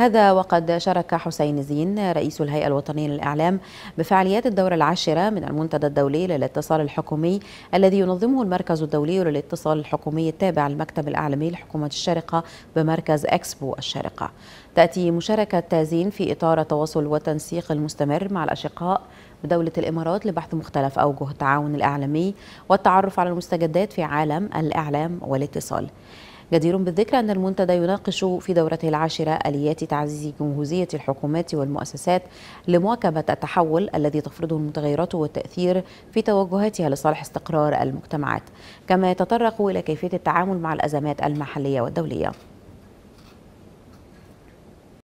هذا وقد شارك حسين زين رئيس الهيئة الوطنية للإعلام بفعاليات الدورة العاشرة من المنتدى الدولي للاتصال الحكومي الذي ينظمه المركز الدولي للاتصال الحكومي التابع للمكتب الإعلامي لحكومة الشارقة بمركز أكسبو الشارقة. تأتي مشاركة زين في إطار التواصل والتنسيق المستمر مع الأشقاء بدولة الإمارات لبحث مختلف أوجه التعاون الإعلامي والتعرف على المستجدات في عالم الإعلام والاتصال. جدير بالذكر أن المنتدى يناقش في دورته العاشرة آليات تعزيز جمهورية الحكومات والمؤسسات لمواكبة التحول الذي تفرضه المتغيرات والتأثير في توجهاتها لصالح استقرار المجتمعات، كما يتطرق إلى كيفية التعامل مع الأزمات المحلية والدولية.